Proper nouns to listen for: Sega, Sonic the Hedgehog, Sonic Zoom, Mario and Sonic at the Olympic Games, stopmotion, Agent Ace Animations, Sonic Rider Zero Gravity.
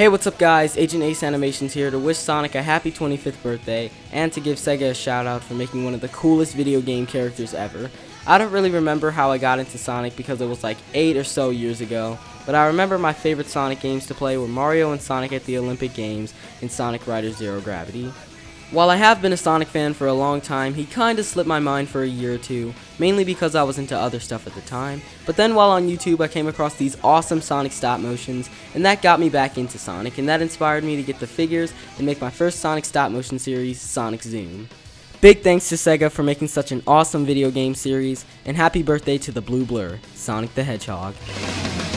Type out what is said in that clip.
Hey, what's up guys, Agent Ace Animations here to wish Sonic a happy 25th birthday and to give Sega a shout out for making one of the coolest video game characters ever. I don't really remember how I got into Sonic because it was like 8 or so years ago, but I remember my favorite Sonic games to play were Mario and Sonic at the Olympic Games and Sonic Rider Zero Gravity. While I have been a Sonic fan for a long time, he kinda slipped my mind for a year or two, mainly because I was into other stuff at the time, but then while on YouTube I came across these awesome Sonic stop motions, and that got me back into Sonic, and that inspired me to get the figures and make my first Sonic stop motion series, Sonic Zoom. Big thanks to Sega for making such an awesome video game series, and happy birthday to the Blue Blur, Sonic the Hedgehog.